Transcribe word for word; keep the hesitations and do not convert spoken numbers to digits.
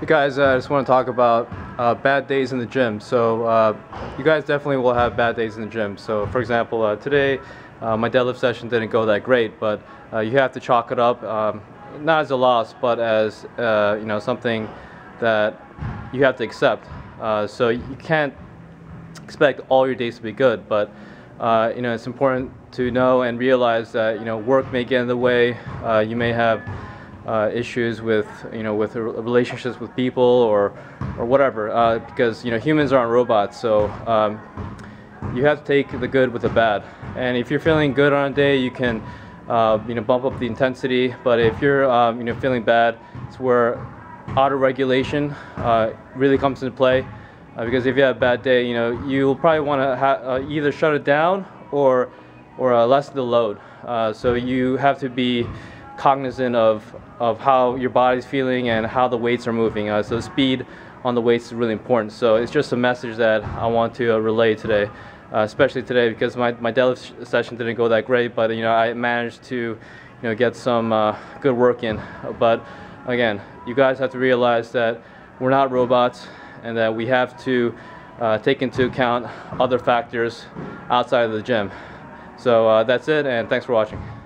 Hey guys, uh, I just want to talk about uh, bad days in the gym. So uh, you guys definitely will have bad days in the gym. So for example, uh, today uh, my deadlift session didn't go that great, but uh, you have to chalk it up, um, not as a loss, but as uh, you know, something that you have to accept. Uh, so you can't expect all your days to be good, but uh, you know, it's important to know and realize that you know work may get in the way. Uh, you may have Uh, issues with you know with relationships with people or or whatever, uh, because you know humans aren't robots. So um, you have to take the good with the bad, and if you're feeling good on a day, you can uh, you know bump up the intensity. But if you're um, you know feeling bad, it's where auto-regulation uh, really comes into play, uh, because if you have a bad day, you know you'll probably want to ha uh, either shut it down or or uh, lessen the load. Uh, so you have to be cognizant of of how your body's feeling and how the weights are moving. Uh, so speed on the weights is really important. So it's just a message that I want to uh, relay today, uh, especially today, because my, my deadlift session didn't go that great, but you know I managed to you know get some uh, good work in. But again, you guys have to realize that we're not robots and that we have to uh, take into account other factors outside of the gym. So uh, that's it, and thanks for watching.